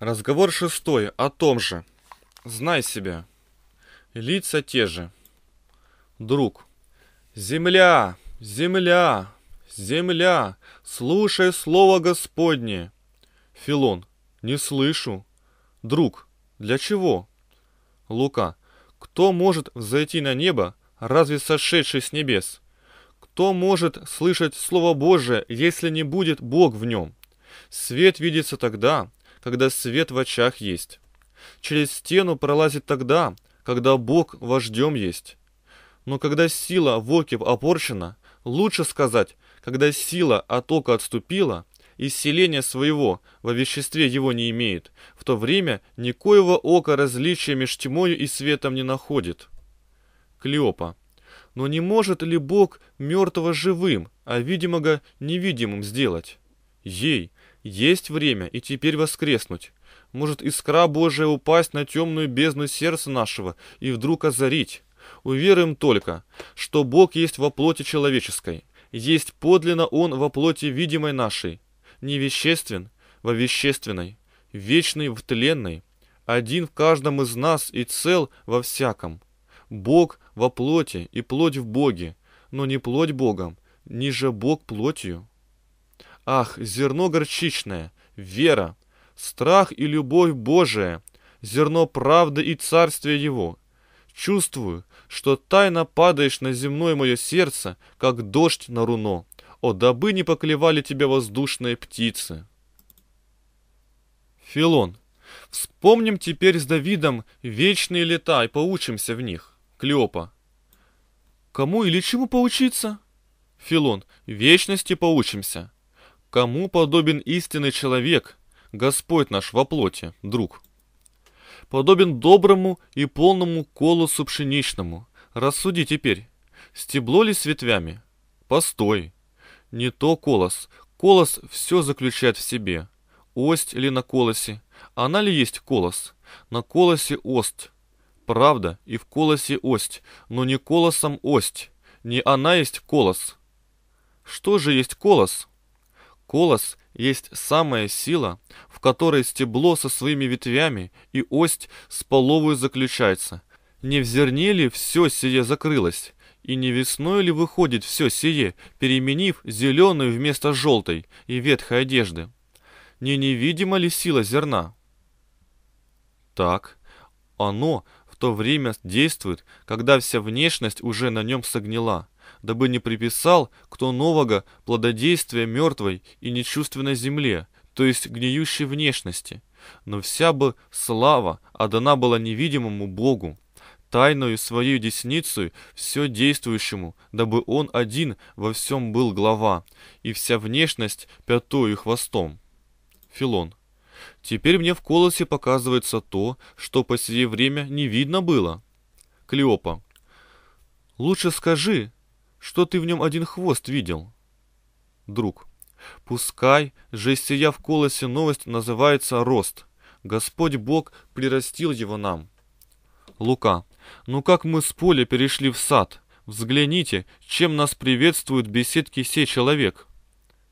Разговор 6. О том же. Знай себя. Лица те же. Друг. Земля, земля, земля, слушай слово Господне. Филон. Не слышу. Друг. Для чего? Лука. Кто может взойти на небо, разве сошедший с небес? Кто может слышать Слово Божие, если не будет Бог в нем? Свет видится тогда, когда свет в очах есть. Через стену пролазит тогда, когда Бог вождем есть. Но когда сила воки опорчена, лучше сказать, когда сила оттока отступила, и селения своего во веществе его не имеет, в то время никоего ока различия меж тьмою и светом не находит. Клеопа. Но не может ли Бог мертвого живым, а видимого невидимым сделать? Ей есть время и теперь воскреснуть. Может искра Божия упасть на темную бездну сердца нашего и вдруг озарить? Уверуем только, что Бог есть во плоти человеческой, есть подлинно Он во плоти видимой нашей, невеществен во вещественной, вечный в тленной, один в каждом из нас и цел во всяком. Бог во плоти и плоть в Боге, но не плоть Богом, ниже Бог плотью. Ах, зерно горчичное, вера, страх и любовь Божия, зерно правды и царствия Его. Чувствую, что тайно падаешь на земное мое сердце, как дождь на руно. О, дабы не поклевали тебя воздушные птицы. Филон. Вспомним теперь с Давидом вечные лета и поучимся в них. Клеопа. Кому или чему поучиться? Филон. Вечности поучимся. Кому подобен истинный человек, Господь наш во плоти, друг? Подобен доброму и полному колосу пшеничному. Рассуди теперь, стебло ли с ветвями? Постой. Не то колос. Колос все заключает в себе. Ость ли на колосе? Она ли есть колос? На колосе ость. Правда и в колосе ость, но не колосом ость. Не она есть колос. Что же есть колос? Колос есть самая сила, в которой стебло со своими ветвями и ость с половую заключается. Не в зерне ли все сие закрылось? И не весной ли выходит все сие, переменив зеленую вместо желтой и ветхой одежды? Не невидима ли сила зерна? Так, оно в то время действует, когда вся внешность уже на нем согнила, дабы не приписал кто нового плододействия мертвой и нечувственной земле, то есть гниющей внешности. Но вся бы слава отдана была невидимому Богу, тайною своей десницей все действующему, дабы Он один во всем был глава, и вся внешность пятою и хвостом. Филон. Теперь мне в колосе показывается то, что по сие время не видно было. Клеопа. Лучше скажи, что ты в нем один хвост видел? Друг. Пускай же сия в колосе новость называется рост. Господь Бог прирастил его нам. Лука. Ну как мы с поля перешли в сад? Взгляните, чем нас приветствуют беседки сей человек.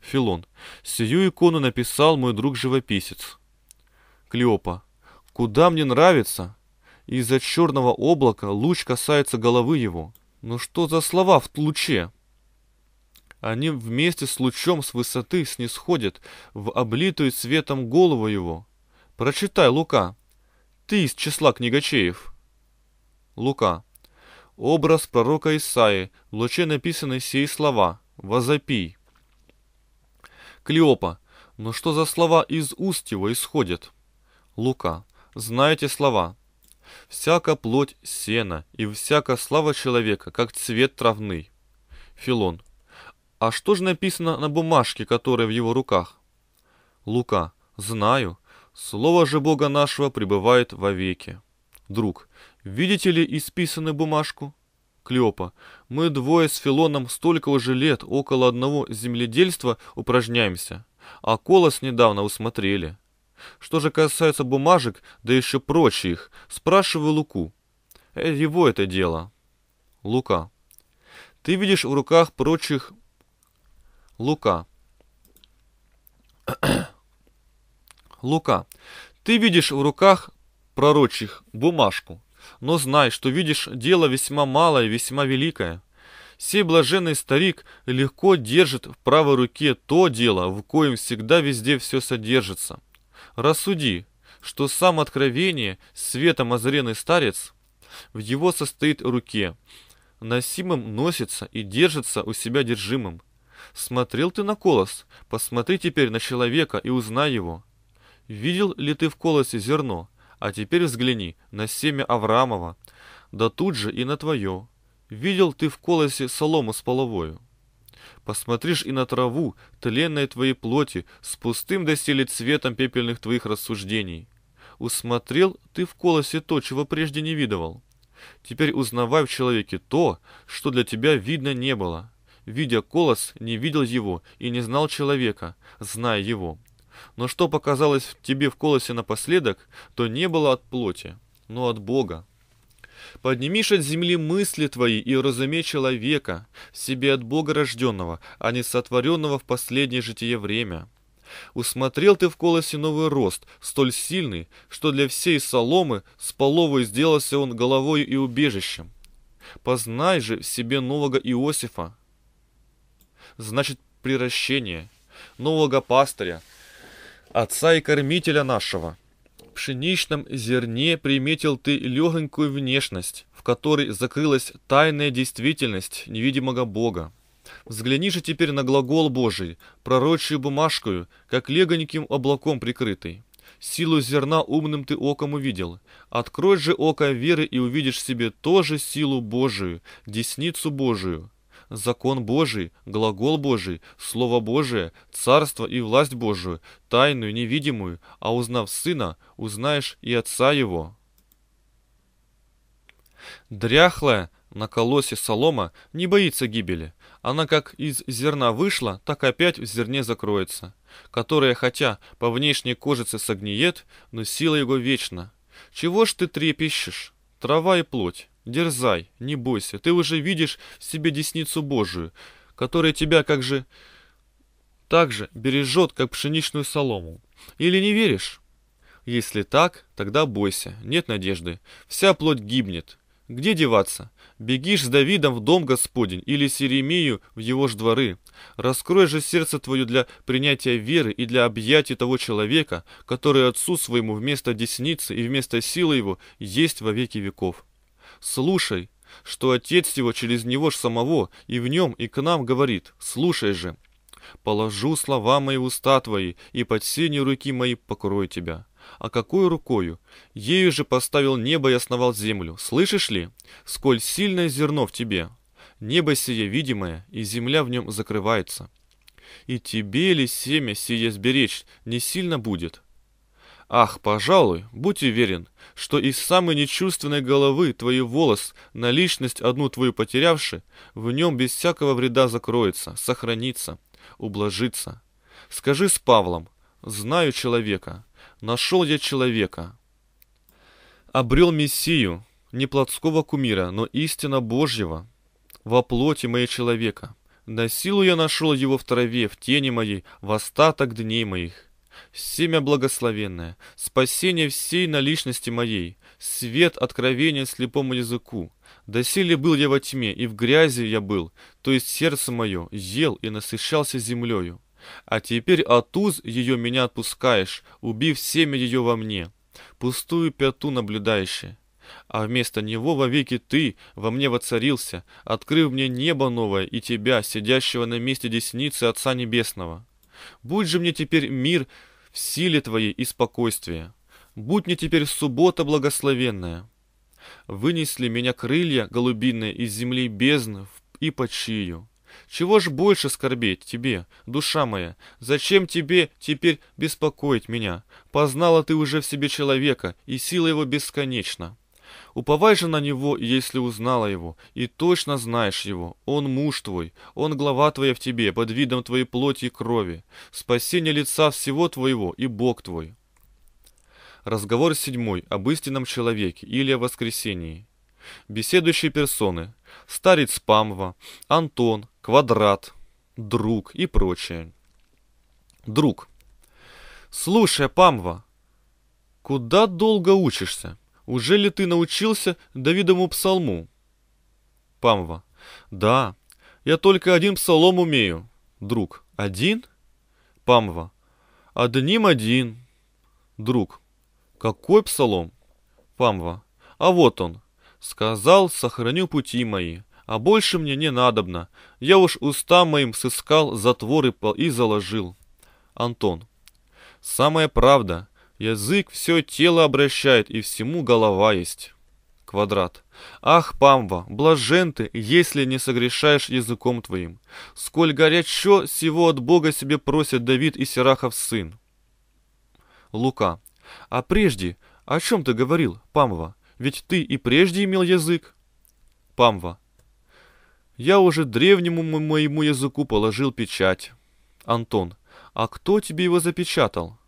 Филон. Сию икону написал мой друг-живописец. Клеопа. Куда мне нравится? Из-за черного облака луч касается головы его. Ну что за слова в луче? Они вместе с лучом с высоты снисходят в облитую светом голову его. Прочитай, Лука. Ты из числа книгачеев. Лука. Образ пророка Исаии, в луче написаны сии слова. Возопий. Клеопа. Но что за слова из уст его исходят? Лука. Знаете слова. Всяка плоть сена, и всяка слава человека, как цвет травный. Филон. А что же написано на бумажке, которая в его руках? Лука. Знаю. Слово же Бога нашего пребывает вовеки. Друг. Видите ли исписанную бумажку? Клеопа. Мы двое с Филоном столько уже лет около одного земледельства упражняемся, а колос недавно усмотрели. Что же касается бумажек, да еще прочих, спрашиваю Луку. Его это дело. Лука. Ты видишь в руках прочих... Лука. Лука. Ты видишь в руках пророчих бумажку, но знай, что видишь дело весьма малое, весьма великое. Сей блаженный старик легко держит в правой руке то дело, в коем всегда везде все содержится. Рассуди, что сам откровение, светом озаренный старец, в его состоит руке, носимым носится и держится у себя держимым. Смотрел ты на колос, посмотри теперь на человека и узнай его. Видел ли ты в колосе зерно, а теперь взгляни на семя Авраамова, да тут же и на твое. Видел ты в колосе солому с половою. Посмотришь и на траву, тленной твоей плоти, с пустым доселе цветом пепельных твоих рассуждений. Усмотрел ты в колосе то, чего прежде не видывал. Теперь узнавай в человеке то, что для тебя видно не было. Видя колос, не видел его и не знал человека, зная его. Но что показалось тебе в колосе напоследок, то не было от плоти, но от Бога. Поднимишь от земли мысли твои и разумей человека, в себе от Бога рожденного, а не сотворенного в последнее житие время. Усмотрел ты в колосе новый рост, столь сильный, что для всей соломы с половой сделался он головою и убежищем. Познай же в себе нового Иосифа, значит приращение, нового пастыря, отца и кормителя нашего. В пшеничном зерне приметил ты легонькую внешность, в которой закрылась тайная действительность невидимого Бога. Взгляни же теперь на глагол Божий, пророчью бумажкою, как легоньким облаком прикрытый. Силу зерна умным ты оком увидел. Открой же око веры и увидишь в себе тоже силу Божию, десницу Божию. Закон Божий, глагол Божий, Слово Божие, Царство и власть Божию, тайную, невидимую, а узнав Сына, узнаешь и Отца Его. Дряхлая на колосе солома не боится гибели. Она как из зерна вышла, так опять в зерне закроется, которая, хотя по внешней кожице согниет, но сила его вечна. Чего ж ты трепещешь? Трава и плоть. Дерзай, не бойся, ты уже видишь в себе десницу Божию, которая тебя так же бережет, как пшеничную солому. Или не веришь? Если так, тогда бойся, нет надежды, вся плоть гибнет. Где деваться? Бегишь с Давидом в дом Господень или с Иеремию в его ж дворы. Раскрой же сердце твое для принятия веры и для объятия того человека, который отцу своему вместо десницы и вместо силы его есть во веки веков. Слушай, что Отец его через него ж самого и в нем, и к нам говорит. Слушай же. Положу слова мои в уста твои, и под сенью руки мои покрою тебя. А какую рукою? Ею же поставил небо и основал землю. Слышишь ли, сколь сильное зерно в тебе? Небо сие видимое, и земля в нем закрывается. И тебе ли семя сие сберечь не сильно будет? Ах, пожалуй, будь уверен, что из самой нечувственной головы твой волос, на личность одну твою потерявши, в нем без всякого вреда закроется, сохранится, ублажится. Скажи с Павлом: знаю человека, нашел я человека. Обрел Мессию, не плотского кумира, но истина Божьего, во плоти моей человека. На силу я нашел его в траве, в тени моей, в остаток дней моих. Семя благословенное, спасение всей наличности моей, свет откровения слепому языку. Доселе был я во тьме, и в грязи я был, то есть сердце мое ел и насыщался землею. А теперь от уз ее меня отпускаешь, убив семя ее во мне, пустую пяту наблюдающее. А вместо него вовеки ты во мне воцарился, открыв мне небо новое и тебя, сидящего на месте десницы Отца Небесного. Будь же мне теперь мир в силе твоей и спокойствие. Будь мне теперь суббота благословенная. Вынесли меня крылья голубиные из земли бездны и почию. Чего ж больше скорбеть тебе, душа моя? Зачем тебе теперь беспокоить меня? Познала ты уже в себе человека, и сила его бесконечна. Уповай же на него, если узнала его, и точно знаешь его. Он муж твой, он глава твоя в тебе, под видом твоей плоти и крови, спасение лица всего твоего и Бог твой. Разговор 7 об истинном человеке или о воскресении. Беседующие персоны: старец Памва, Антон, Квадрат, друг и прочее. Друг. Слушай, Памва, «Куда долго учишься? Уже ли ты научился Давидову псалму?» Памва: «Да, я только один псалом умею». Друг: «Один?» Памва: «Одним один». Друг: «Какой псалом?» Памва: «А вот он. Сказал, сохраню пути мои, а больше мне не надобно. Я уж уста моим сыскал затворы и заложил». Антон: «Самая правда. Язык все тело обращает, и всему голова есть». Квадрат: «Ах, Памва, блажен ты, если не согрешаешь языком твоим. Сколь горячо сего от Бога себе просят Давид и Сирахов сын». Лука: «А прежде о чем ты говорил, Памва? Ведь ты и прежде имел язык». Памва: «Я уже древнему моему языку положил печать». Антон: «А кто тебе его запечатал?»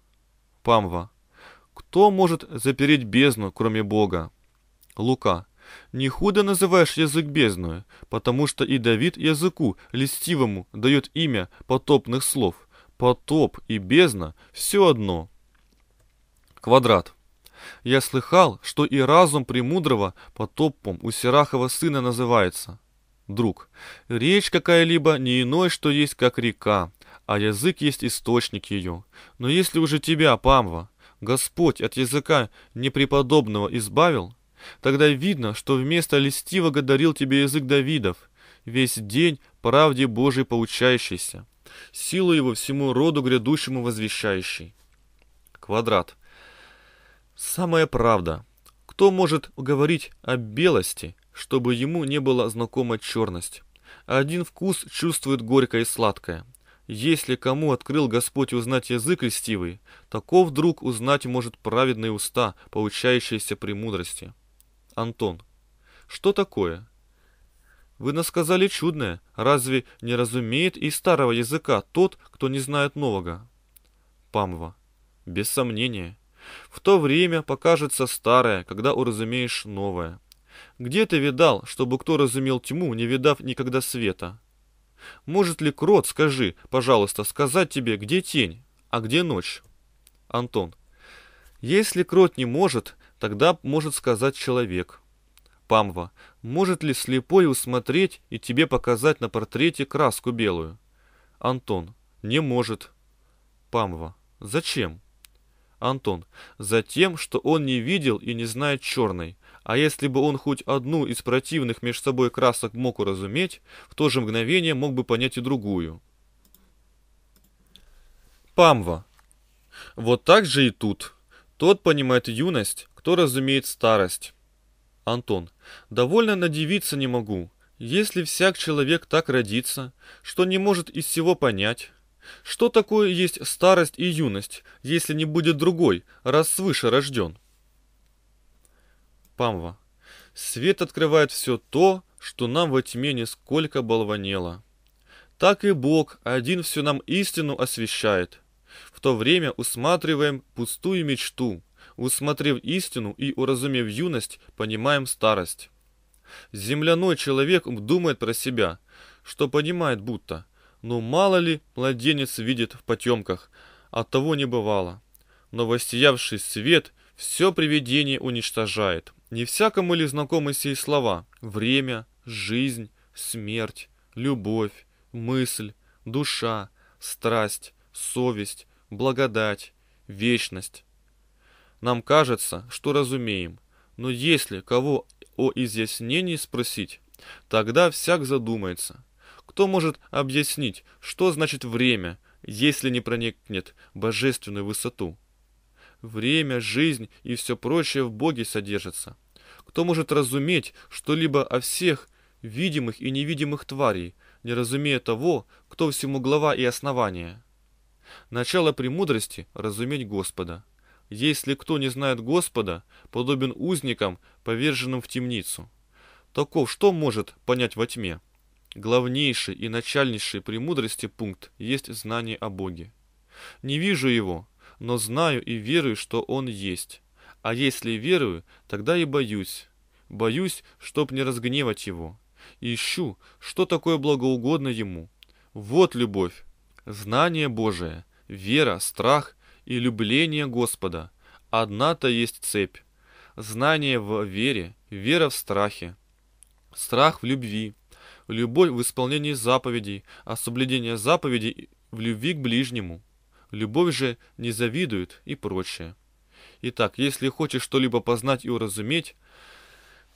Памва: «Кто может запереть бездну, кроме Бога?» Лука: «Не худо называешь язык бездную, потому что и Давид языку льстивому дает имя потопных слов. Потоп и бездна — все одно». Квадрат: «Я слыхал, что и разум премудрого потопом у Сирахова сына называется». Друг: «Речь какая-либо не иной, что есть как река, а язык есть источник ее. Но если уже тебя, Памва, Господь от языка непреподобного избавил, тогда видно, что вместо льстивого дарил тебе язык Давидов, весь день правде Божией поучающийся, силу его всему роду грядущему возвещающий». Квадрат: «Самая правда. Кто может говорить о белости, чтобы ему не была знакома черность? Один вкус чувствует горькое и сладкое. Если кому открыл Господь узнать язык льстивый, таков друг узнать может праведные уста, поучающиеся премудрости». Антон: «Что такое?» «Вы насказали чудное. Разве не разумеет и старого языка тот, кто не знает нового?» Памва: «Без сомнения. В то время покажется старое, когда уразумеешь новое. Где ты видал, чтобы кто разумел тьму, не видав никогда света? Может ли крот, скажи, пожалуйста, сказать тебе, где тень, а где ночь?» Антон: «Если крот не может, тогда может сказать человек». Памва: «Может ли слепой усмотреть и тебе показать на портрете краску белую?» Антон: «Не может». Памва: «Зачем?» Антон: «Затем, что он не видел и не знает черной. А если бы он хоть одну из противных между собой красок мог уразуметь, в то же мгновение мог бы понять и другую». Памва: «Вот так же и тут. Тот понимает юность, кто разумеет старость». Антон: «Довольно надивиться не могу. Если всяк человек так родится, что не может из всего понять, что такое есть старость и юность, если не будет другой, раз свыше рожден?» Памва: «Свет открывает все то, что нам во тьме нисколько болванело. Так и Бог один всю нам истину освещает. В то время усматриваем пустую мечту, усмотрев истину и уразумев юность, понимаем старость. Земляной человек думает про себя, что понимает будто, но мало ли младенец видит в потемках, оттого не бывало. Но воссиявший свет все привидение уничтожает. Не всякому ли знакомы сии слова? Время, жизнь, смерть, любовь, мысль, душа, страсть, совесть, благодать, вечность. Нам кажется, что разумеем, но если кого о изъяснении спросить, тогда всяк задумается. Кто может объяснить, что значит время, если не проникнет в божественную высоту? Время, жизнь и все прочее в Боге содержится. Кто может разуметь что-либо о всех видимых и невидимых тварей, не разумея того, кто всему глава и основание? Начало премудрости — разуметь Господа. Если кто не знает Господа, подобен узникам, поверженным в темницу. Таков что может понять во тьме? Главнейший и начальнейший премудрости пункт есть знание о Боге. Не вижу его, но знаю и верую, что он есть. А если верую, тогда и боюсь. Боюсь, чтоб не разгневать его. Ищу, что такое благоугодно ему. Вот любовь, знание Божие, вера, страх и любление Господа. одна-то есть цепь. Знание в вере, вера в страхе, страх в любви, любовь в исполнении заповедей, а соблюдение заповедей в любви к ближнему. Любовь же не завидует и прочее. Итак, если хочешь что-либо познать и уразуметь,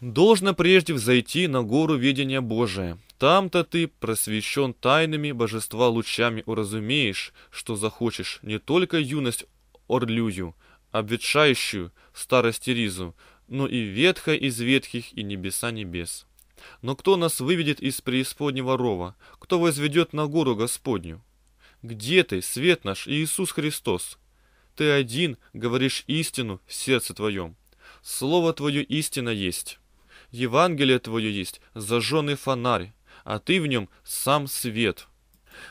должно прежде взойти на гору ведения Божия. Там-то ты, просвещен тайнами божества лучами, уразумеешь, что захочешь, не только юность орлюю, обветшающую, старость и ризу, но и ветхое из ветхих, и небеса небес. Но кто нас выведет из преисподнего рова? Кто возведет на гору Господню? Где ты, свет наш, Иисус Христос? Ты один говоришь истину в сердце твоем. Слово твое истина есть. Евангелие твое есть зажженный фонарь, а ты в нем сам свет.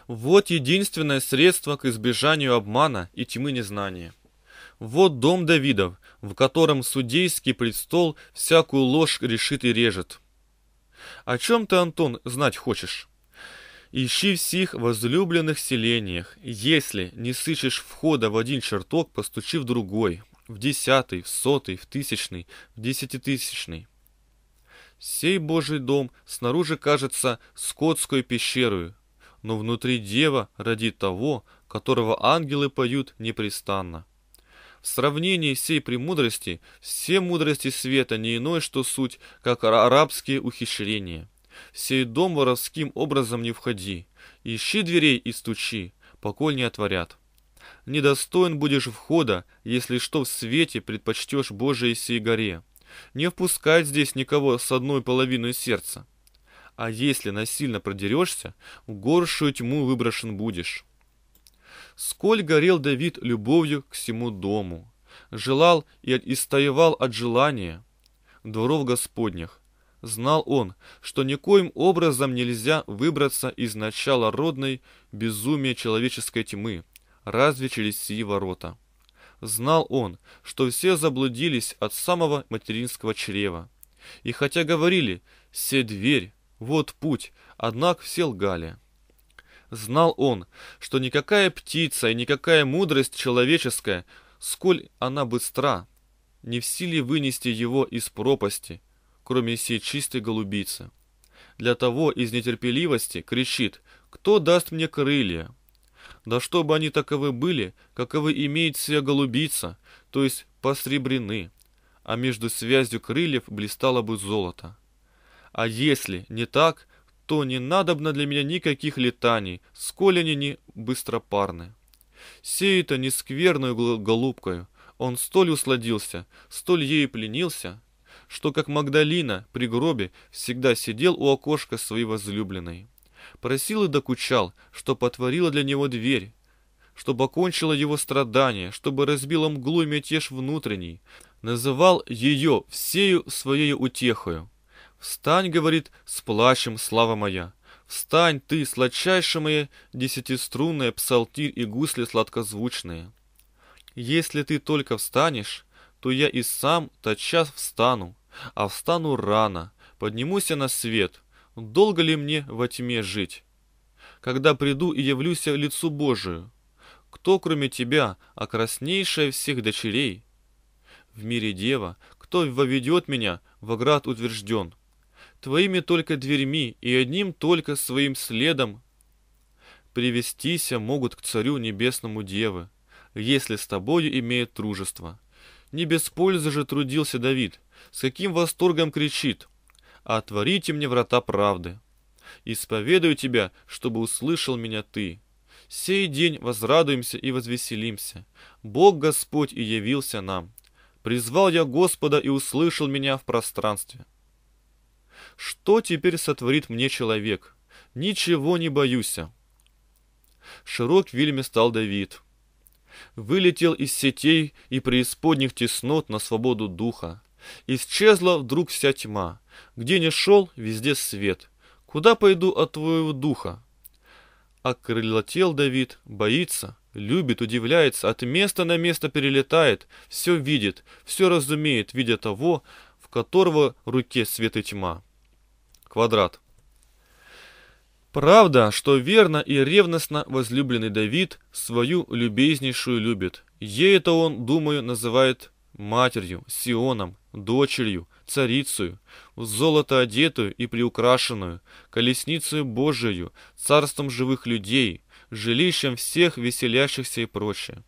Вот единственное средство к избежанию обмана и тьмы незнания. Вот дом Давидов, в котором судейский престол всякую ложь решит и режет. О чем ты, Антон, знать хочешь? Ищи в сих возлюбленных селениях, если не сыщешь входа в один чертог, постучи в другой, в десятый, в сотый, в тысячный, в десятитысячный. Сей Божий дом снаружи кажется скотской пещерою, но внутри Дева родит того, которого ангелы поют непрестанно. В сравнении сей премудрости, все мудрости света не иное, что суть, как арабские ухищрения. В сей дом воровским образом не входи, ищи дверей и стучи, поколь не отворят. Недостоин будешь входа, если что в свете предпочтешь Божией сей горе. Не впускать здесь никого с одной половиной сердца. А если насильно продерешься, в горшую тьму выброшен будешь. Сколь горел Давид любовью к всему дому, желал и истоевал от желания дворов Господних. Знал он, что никоим образом нельзя выбраться из начала родной безумия человеческой тьмы, разве через сии ворота. Знал он, что все заблудились от самого материнского чрева. И хотя говорили «се дверь, вот путь», однако все лгали. Знал он, что никакая птица и никакая мудрость человеческая, сколь она быстра, не в силе вынести его из пропасти, кроме сей чистой голубицы. Для того из нетерпеливости кричит «Кто даст мне крылья?» Да чтобы они таковы были, каковы имеет сия голубица, то есть посребрены, а между связью крыльев блистало бы золото. А если не так, то не надобно для меня никаких летаний, сколь они не быстропарны. Сею-то нескверную голубкою он столь усладился, столь ею пленился, что, как Магдалина при гробе, всегда сидел у окошка своей возлюбленной. Просил и докучал, чтоб отворила для него дверь, чтобы окончила его страдания, чтобы разбила мглу и мятеж внутренний. Называл ее всею своей утехою. «Встань, — говорит, — с плачем, слава моя! Встань ты, сладчайшая моя, десятиструнная, псалтирь и гусли сладкозвучные! Если ты только встанешь, то я и сам тотчас встану, а встану рано, поднимусь я на свет. Долго ли мне во тьме жить? Когда приду и явлюся лицу Божию, кто, кроме тебя, окраснейшая всех дочерей? В мире Дева, кто воведет меня, во град утвержден. Твоими только дверьми и одним только своим следом привестися могут к Царю Небесному Девы, если с тобою имеет тружество». Не без пользы же трудился Давид, с каким восторгом кричит: «Отворите мне врата правды! Исповедую тебя, чтобы услышал меня ты! Сей день возрадуемся и возвеселимся! Бог Господь и явился нам! Призвал я Господа и услышал меня в пространстве!» «Что теперь сотворит мне человек? Ничего не боюся!» Широк вельми стал Давид. Вылетел из сетей и преисподних теснот на свободу духа. Исчезла вдруг вся тьма. Где ни шел, везде свет. Куда пойду от твоего духа? Окрылател Давид, боится, любит, удивляется, от места на место перелетает, все видит, все разумеет, видя того, в которого руке свет и тьма. Квадрат. Правда, что верно и ревностно возлюбленный Давид свою любезнейшую любит. Ей это он, думаю, называет матерью, Сионом, дочерью, царицею, в золото одетую и приукрашенную, колесницею Божию, царством живых людей, жилищем всех веселящихся и прочее.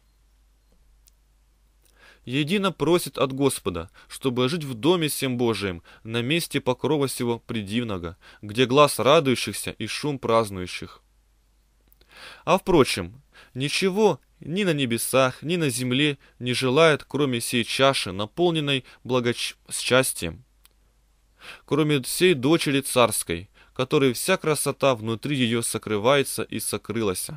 Едино просит от Господа, чтобы жить в доме сем Божием, на месте покрова сего предивного, где глаз радующихся и шум празднующих. А впрочем, ничего ни на небесах, ни на земле не желает, кроме сей чаши, наполненной благочестием, кроме сей дочери царской, которой вся красота внутри ее сокрывается и сокрылась.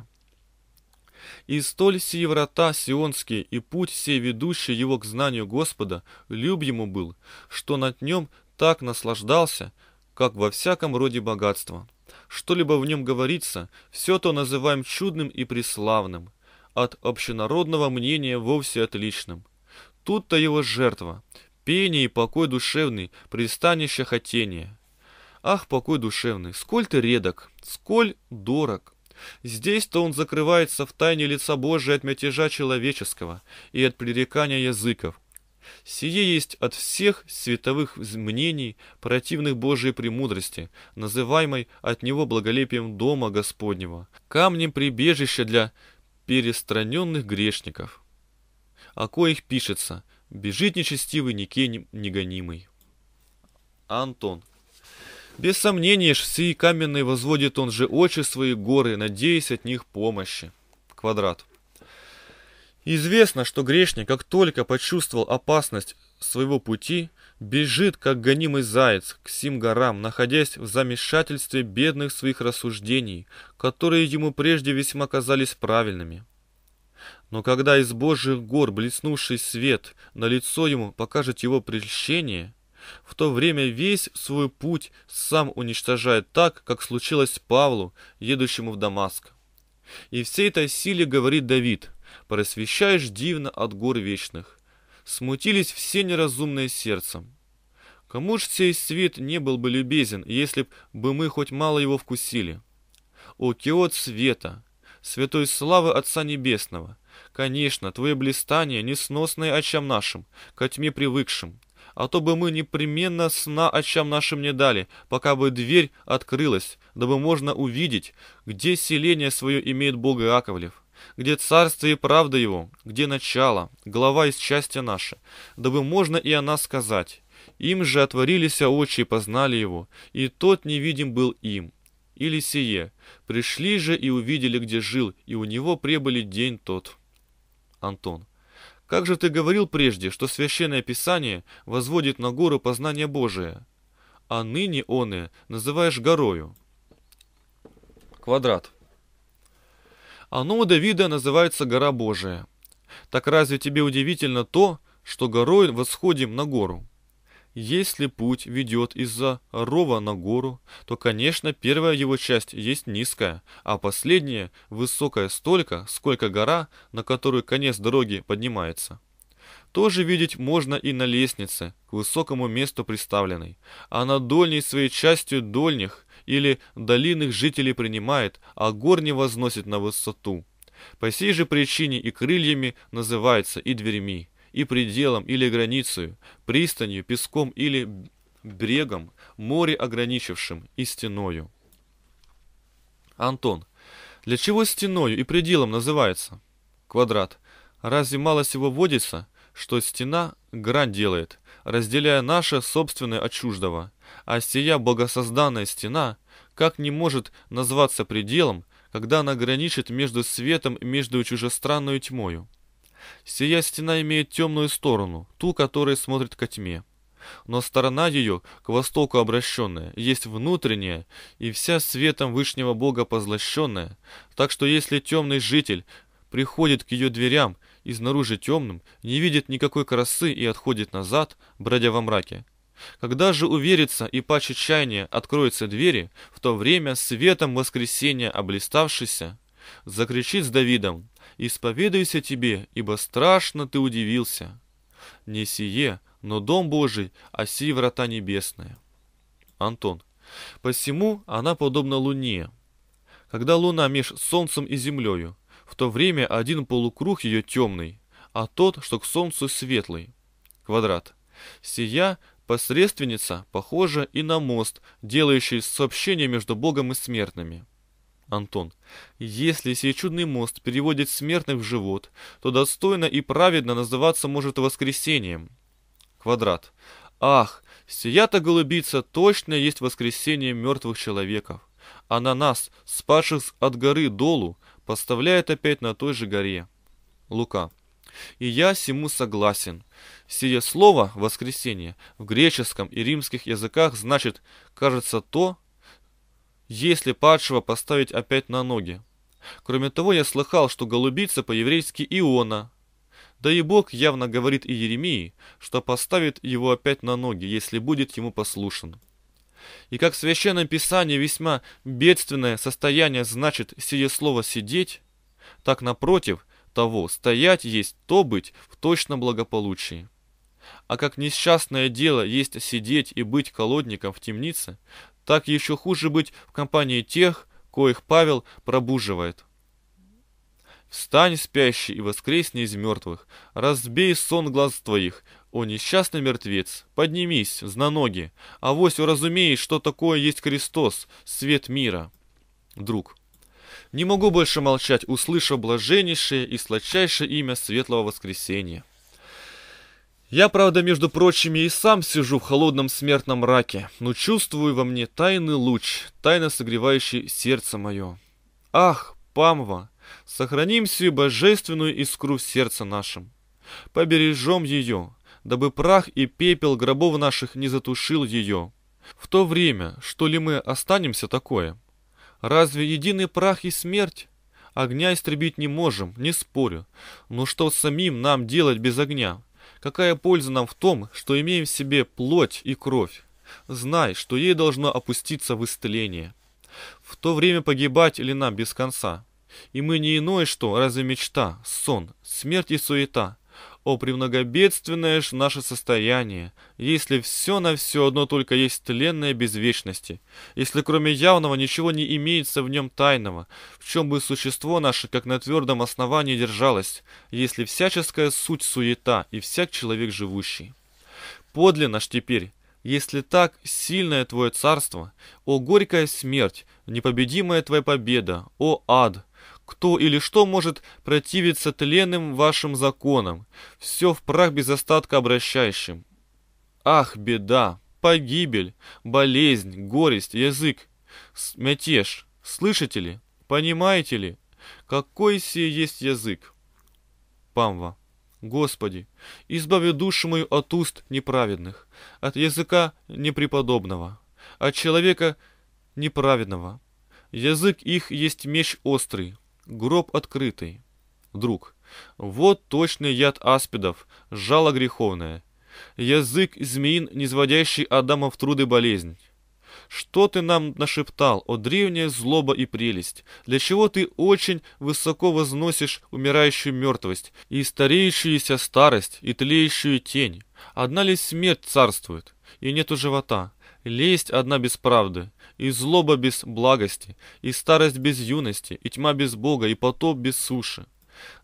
И столь сии врата сионские и путь сей, ведущий его к знанию Господа, люб ему был, что над нем так наслаждался, как во всяком роде богатства. Что-либо в нем говорится, все то называем чудным и преславным, от общенародного мнения вовсе отличным. Тут-то его жертва, пение и покой душевный, пристанище хотения. Ах, покой душевный, сколь ты редок, сколь дорог! Здесь-то он закрывается в тайне лица Божия от мятежа человеческого и от пререкания языков. Сие есть от всех световых мнений, противных Божьей премудрости, называемой от него благолепием дома Господнего, камнем прибежища для перестраненных грешников, о коих пишется: «Бежит нечестивый, никем негонимый». Антон. Без сомнения ж, сии каменные возводит он же очи свои горы, надеясь от них помощи. Квадрат. Известно, что грешник, как только почувствовал опасность своего пути, бежит, как гонимый заяц, к сим горам, находясь в замешательстве бедных своих рассуждений, которые ему прежде весьма казались правильными. Но когда из Божьих гор блеснувший свет на лицо ему покажет его прельщение, в то время весь свой путь сам уничтожает так, как случилось Павлу, едущему в Дамаск. И всей этой силе говорит Давид: «Просвещаешь дивно от гор вечных». Смутились все неразумные сердцем. Кому ж сей свет не был бы любезен, если бы мы хоть мало его вкусили? Океот света, святой славы Отца Небесного, конечно, твое блистание несносное очам нашим, ко тьме привыкшим, а то бы мы непременно сна очам нашим не дали, пока бы дверь открылась, дабы можно увидеть, где селение свое имеет Бог Иаковлев, где царство и правда его, где начало, глава и счастье наше, дабы можно и о нас сказать. Им же отворились очи и познали его, и тот невидим был им. Или сие: пришли же и увидели, где жил, и у него пребыли день тот. Антон. Как же ты говорил прежде, что Священное Писание возводит на гору познание Божие, а ныне оное называешь горою? Квадрат. Оно у Давида называется гора Божия. Так разве тебе удивительно то, что горой восходим на гору? Если путь ведет из-за рова на гору, то, конечно, первая его часть есть низкая, а последняя высокая столько, сколько гора, на которую конец дороги поднимается. Тоже видеть можно и на лестнице, к высокому месту приставленной, а на дольней своей частью дольних или долинных жителей принимает, а гор не возносит на высоту. По сей же причине и крыльями называется, и дверьми, и пределом или границей, пристанью, песком или брегом, море ограничившим, и стеною. Антон. Для чего стеною и пределом называется? Квадрат. Разве мало сего водится, что стена грань делает, разделяя наше собственное от чуждого, а сия богосозданная стена как не может назваться пределом, когда она граничит между светом и между чужестранную тьмою? Сия стена имеет темную сторону, ту, которая смотрит ко тьме. Но сторона ее, к востоку обращенная, есть внутренняя и вся светом Вышнего Бога позлощенная, так что если темный житель приходит к ее дверям и снаружи темным, не видит никакой красы и отходит назад, бродя во мраке. Когда же уверится и паче чаяния откроются двери, в то время светом воскресения облиставшийся закричит с Давидом: «Исповедуйся тебе, ибо страшно ты удивился. Не сие, но дом Божий, а сии врата небесные». Антон. Посему она подобна луне, когда луна меж солнцем и землею, в то время один полукруг ее темный, а тот, что к солнцу, светлый. квадрат. Сия посредственница похожа и на мост, делающий сообщение между Богом и смертными. Антон. Если сей чудный мост переводит смертных в живот, то достойно и праведно называться может воскресением. Квадрат. Ах, сия-то голубица точно есть воскресение мертвых человеков. Она нас, спасших от горы долу, поставляет опять на той же горе. Лука. И я сему согласен. Сие слово «воскресение» в греческом и римских языках значит, кажется, то, если падшего поставить опять на ноги. Кроме того, я слыхал, что голубица по-еврейски Иона. Да и Бог явно говорит и Иеремии, что поставит его опять на ноги, если будет ему послушен. И как в Священном Писании весьма бедственное состояние значит сие слово «сидеть», так напротив того «стоять» есть то быть в точном благополучии. А как несчастное дело есть сидеть и быть колодником в темнице, так еще хуже быть в компании тех, коих Павел пробуживает. «Встань, спящий, и воскресни из мертвых, разбей сон глаз твоих, о несчастный мертвец, поднимись, знаноги, авось уразумеешь, что такое есть Христос, свет мира». Друг. Не могу больше молчать, услышав блаженнейшее и сладчайшее имя Светлого Воскресения. Я, правда, между прочим, и сам сижу в холодном смертном мраке, но чувствую во мне тайный луч, тайно согревающий сердце мое. Ах, Памва, сохраним сию божественную искру в сердце нашем. Побережем ее, дабы прах и пепел гробов наших не затушил ее. В то время, что ли мы останемся такое? Разве единый прах и смерть? Огня истребить не можем, не спорю. Но что самим нам делать без огня? Какая польза нам в том, что имеем в себе плоть и кровь? Знай, что ей должно опуститься в истление. В то время погибать ли нам без конца? И мы не иное что, разве мечта, сон, смерть и суета? О, премногобедственное ж наше состояние, если все на все одно только есть тленное без вечности, если кроме явного ничего не имеется в нем тайного, в чем бы существо наше как на твердом основании держалось, если всяческая суть суета и всяк человек живущий. Подлинно ж теперь, если так сильное твое царство, о горькая смерть, непобедимая твоя победа, о ад! Кто или что может противиться тленным вашим законам, все в прах без остатка обращающим? Ах, беда, погибель, болезнь, горесть, язык, мятеж, слышите ли, понимаете ли, какой сей есть язык? Памва. Господи, избави душу мою от уст неправедных, от языка непреподобного, от человека неправедного. Язык их есть меч острый, гроб открытый. Друг. Вот точный яд аспидов, жало греховное. Язык змеин, низводящий Адама в труд и болезнь. Что ты нам нашептал, о древняя злоба и прелесть? Для чего ты очень высоко возносишь умирающую мертвость, и стареющуюся старость, и тлеющую тень? Одна ли смерть царствует, и нету живота? Лесть одна без правды, и злоба без благости, и старость без юности, и тьма без Бога, и потоп без суши.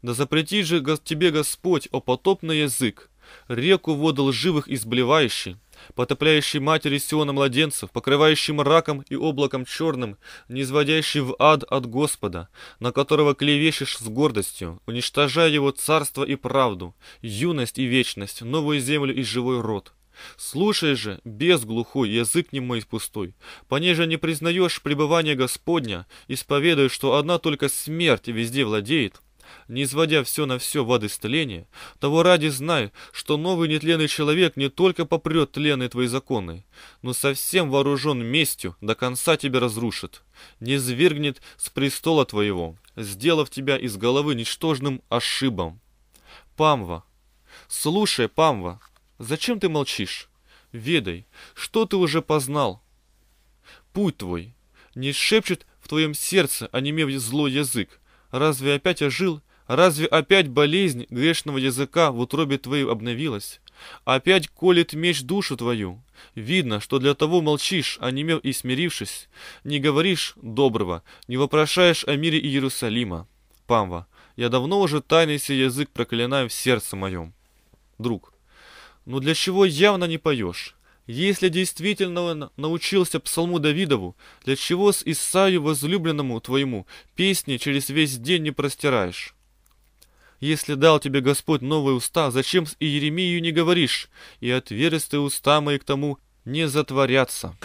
Да запрети же тебе Господь, о потопный язык, реку воды лживых изблевающий, потопляющий матери Сиона младенцев, покрывающий мраком и облаком черным, низводящий в ад от Господа, на которого клевещешь с гордостью, уничтожая его царство и правду, юность и вечность, новую землю и живой род. Слушай же, без глухой, язык немой и пустой, понеже не признаешь пребывания Господня, исповедуя, что одна только смерть везде владеет, не изводя все на все в ад истления, того ради знай, что новый нетленный человек не только попрет тленные твои законы, но совсем вооружен местью, до конца тебя разрушит, не свергнет с престола твоего, сделав тебя из головы ничтожным ошибом. Памва. Слушай, Памва. Зачем ты молчишь? Ведай, что ты уже познал. Путь твой не шепчет в твоем сердце, онемев злой язык. Разве опять ожил? Разве опять болезнь грешного языка в утробе твоей обновилась? Опять колет меч душу твою. Видно, что для того молчишь, онемев и смирившись. Не говоришь доброго, не вопрошаешь о мире Иерусалима. Памва, я давно уже тайный сей язык проклинаю в сердце моем. Друг. но для чего явно не поешь? Если действительно научился псалму Давидову, для чего с Исаию возлюбленному твоему песни через весь день не простираешь? Если дал тебе Господь новые уста, зачем с Иеремией не говоришь? И отверстые уста мои к тому не затворятся.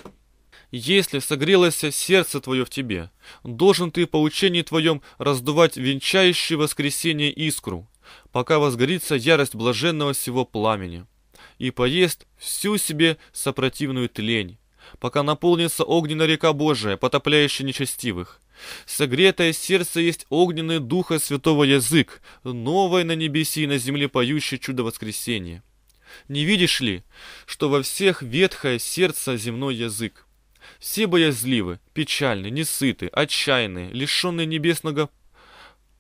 Если согрелось сердце твое в тебе, должен ты по учению твоем раздувать венчающее воскресение искру, пока возгорится ярость блаженного сего пламени. И поест всю себе сопротивную тлень, пока наполнится огненная река Божия, потопляющая нечестивых. Согретое сердце есть огненный духа святого язык, новое на небесе и на земле поющее чудо воскресения. Не видишь ли, что во всех ветхое сердце земной язык? Все боязливы, печальны, несыты, отчаянны, лишенные небесного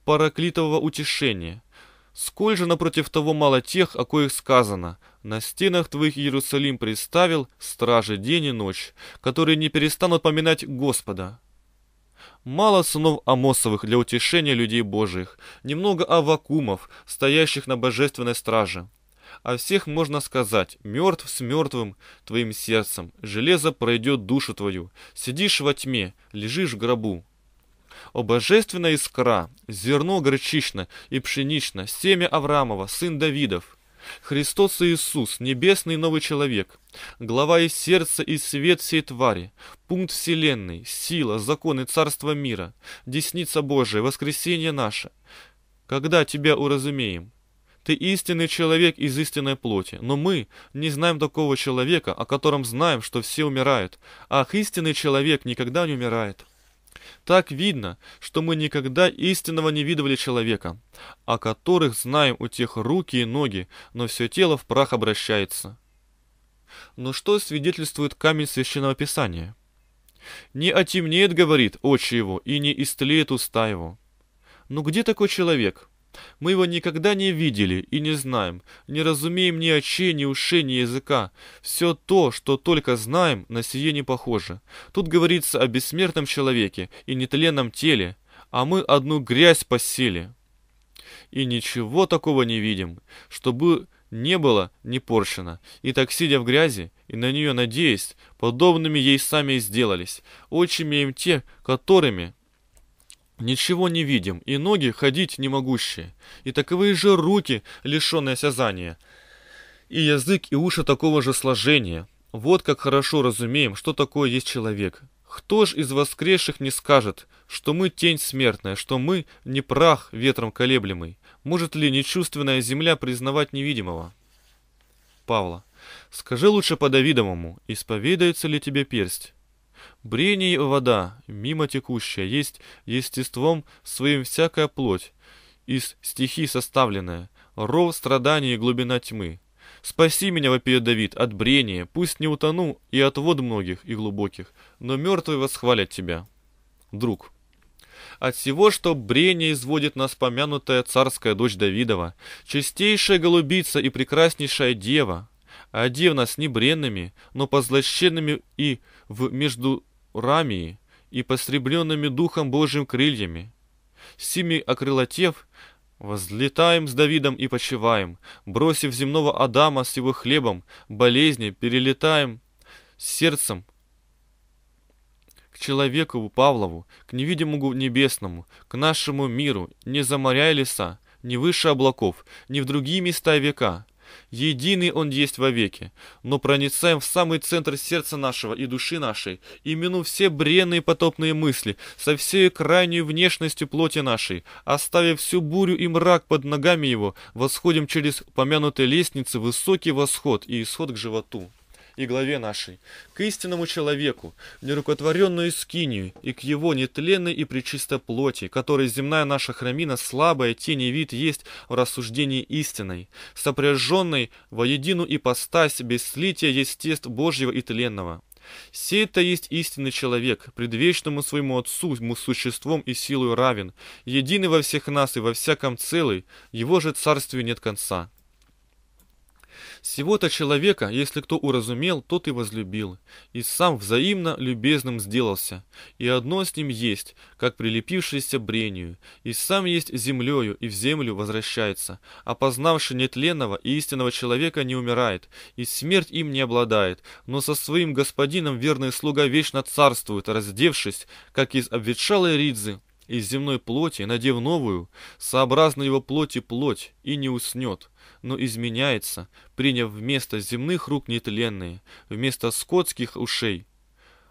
параклитового утешения. Сколь же напротив того мало тех, о коих сказано: «На стенах твоих Иерусалим приставил стражи день и ночь, которые не перестанут поминать Господа». Мало сынов Амосовых для утешения людей Божиих, немного аввакумов, стоящих на божественной страже. О всех можно сказать: мертв с мертвым твоим сердцем, железо пройдет душу твою, сидишь во тьме, лежишь в гробу. О божественная искра, зерно горчично и пшенично, семя Авраамова, сын Давидов, Христос Иисус, небесный новый человек, глава и сердце и свет всей твари, пункт вселенной, сила, законы царства мира, десница Божия, воскресение наше. Когда тебя уразумеем? Ты истинный человек из истинной плоти, но мы не знаем такого человека, о котором знаем, что все умирают. Ах, истинный человек никогда не умирает. Так видно, что мы никогда истинного не видывали человека, о которых знаем у тех руки и ноги, но все тело в прах обращается. Но что свидетельствует камень Священного Писания? «Не отемнеет, — говорит, — очи его, и не истлеет уста его». Ну где такой человек? Мы его никогда не видели и не знаем, не разумеем ни очей, ни ушей, ни языка. Все то, что только знаем, на сие не похоже. Тут говорится о бессмертном человеке и нетленном теле, а мы одну грязь посели. И ничего такого не видим, чтобы не было не порчено. И так, сидя в грязи и на нее надеясь, подобными ей сами и сделались. Очи имеем те, которыми ничего не видим, и ноги ходить не могущие, и таковые же руки, лишенные осязания, и язык, и уши такого же сложения. Вот как хорошо разумеем, что такое есть человек. Кто ж из воскресших не скажет, что мы тень смертная, что мы не прах ветром колеблемый? Может ли нечувственная земля признавать невидимого? Павла, скажи лучше по-давидовому, исповедается ли тебе персть? Брение и вода, мимо текущая, есть естеством своим всякая плоть, из стихий составленная, ров страданий и глубина тьмы. Спаси меня, вопиет Давид, от брения, пусть не утону и от вод многих и глубоких, но мертвые восхвалят тебя. Друг, от всего, что брение изводит нас помянутая царская дочь Давидова, чистейшая голубица и прекраснейшая дева, одев нас не бренными, но позлощенными и в междурамии, и посребленными Духом Божьим крыльями. Сими окрылотев, возлетаем с Давидом и почиваем, бросив земного Адама с его хлебом, болезни, перелетаем сердцем к человеку Павлову, к невидимому небесному, к нашему миру, не за моря и леса, не выше облаков, не в другие места века. Единый Он есть вовеки, но проницаем в самый центр сердца нашего и души нашей, и мину все бренные потопные мысли, со всей крайней внешностью плоти нашей, оставив всю бурю и мрак под ногами Его, восходим через помянутые лестницы высокий восход и исход к животу и главе нашей, к истинному человеку, нерукотворенную скинию, и к его нетленной и пречистой плоти, которой земная наша храмина слабая тень и вид есть в рассуждении истинной, сопряженной воедину ипостась без слития естеств Божьего и тленного. Сей-то есть истинный человек, предвечному своему Отцу, ему существом и силою равен, единый во всех нас и во всяком целый, его же царствию нет конца». Сего-то человека, если кто уразумел, тот и возлюбил, и сам взаимно любезным сделался, и одно с ним есть, как прилепившееся брению, и сам есть землею, и в землю возвращается, а познавший нетленного и истинного человека не умирает, и смерть им не обладает, но со своим господином верный слуга вечно царствует, раздевшись, как из обветшалой ридзы, из земной плоти, надев новую, сообразно его плоти плоть, и не уснет, но изменяется, приняв вместо земных рук нетленные, вместо скотских ушей,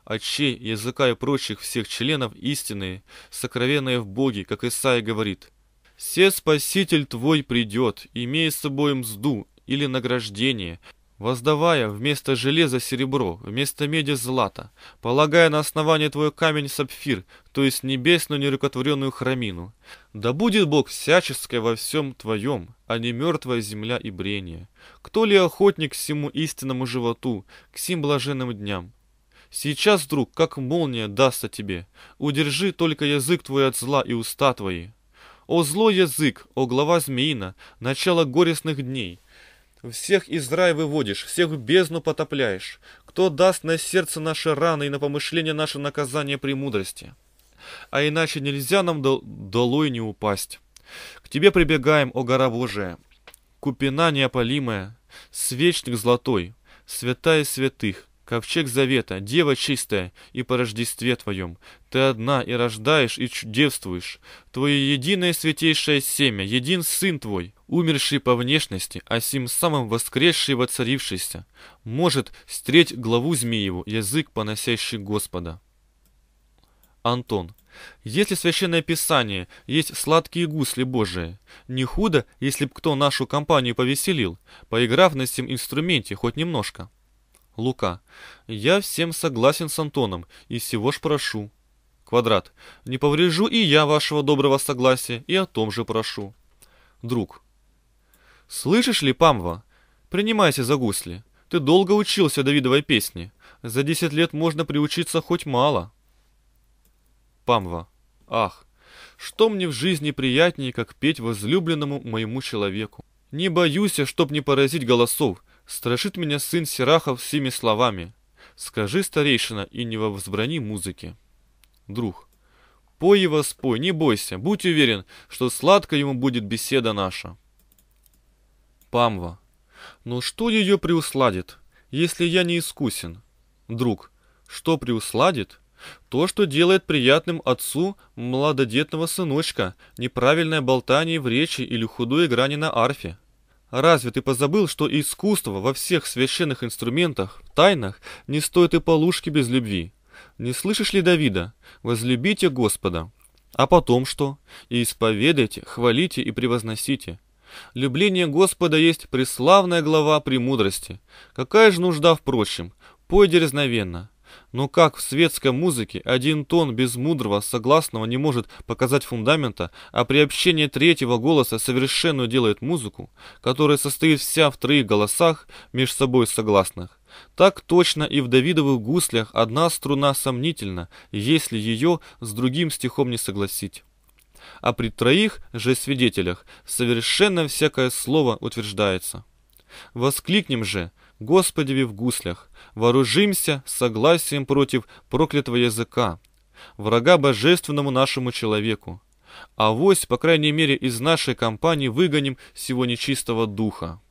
очей, языка и прочих всех членов истинные, сокровенные в Боге, как Исаия говорит: «Се Спаситель твой придет, имея с собой мзду или награждение, воздавая вместо железа серебро, вместо меди злато, полагая на основание твое камень сапфир, то есть небесную нерукотворенную храмину. Да будет Бог всяческое во всем твоем, а не мертвая земля и брение. Кто ли охотник к всему истинному животу, к сим блаженным дням? Сейчас, друг, как молния дастся тебе, удержи только язык твой от зла и уста твои. О злой язык, о глава змеина, начало горестных дней! Всех из рая выводишь, всех в бездну потопляешь. Кто даст на сердце наши раны и на помышление наше наказание премудрости? А иначе нельзя нам долой не упасть. К тебе прибегаем, о гора Божия, купина неопалимая, свечник золотой, святая святых, ковчег завета, дева чистая, и по рождестве твоем. Ты одна и рождаешь, и чудевствуешь. Твое единое святейшее семя, един сын твой, умерший по внешности, а сим самым воскресший и воцарившийся, может стреть главу змееву, язык, поносящий Господа». Антон: если Священное Писание есть сладкие гусли Божии, не худо, если б кто нашу компанию повеселил, поиграв на сим инструменте хоть немножко. Лука: я всем согласен с Антоном, и сего ж прошу. Квадрат: не поврежу и я вашего доброго согласия, и о том же прошу. Друг: слышишь ли, Памва, принимайся за гусли. Ты долго учился Давидовой песне. За 10 лет можно приучиться хоть мало. Памва: ах, что мне в жизни приятнее, как петь возлюбленному моему человеку. Не боюсь я, чтоб не поразить голосов. Страшит меня сын Сирахов всеми словами. Скажи, старейшина, и не возбрани музыки. Друг: пой его, спой, не бойся, будь уверен, что сладко ему будет беседа наша. Памва: но что ее приусладит, если я не искусен? Друг: что приусладит? То, что делает приятным отцу младодетного сыночка, неправильное болтание в речи или худая игра не на арфе. Разве ты позабыл, что искусство во всех священных инструментах, тайнах, не стоит и полушки без любви? Не слышишь ли Давида? Возлюбите Господа. А потом что? И исповедайте, хвалите и превозносите. Любление Господа есть преславная глава премудрости. Какая же нужда, впрочем, пой дерзновенно. Но как в светской музыке один тон без мудрого согласного не может показать фундамента, а приобщение третьего голоса совершенную делает музыку, которая состоит вся в 3 голосах между собой согласных, так точно и в Давидовых гуслях одна струна сомнительна, если ее с другим стихом не согласить. А при 3 же свидетелях совершенно всякое слово утверждается. Воскликнем же: Господи в гуслях, вооружимся согласием против проклятого языка, врага божественному нашему человеку. Авось, по крайней мере, из нашей компании выгоним сего нечистого духа.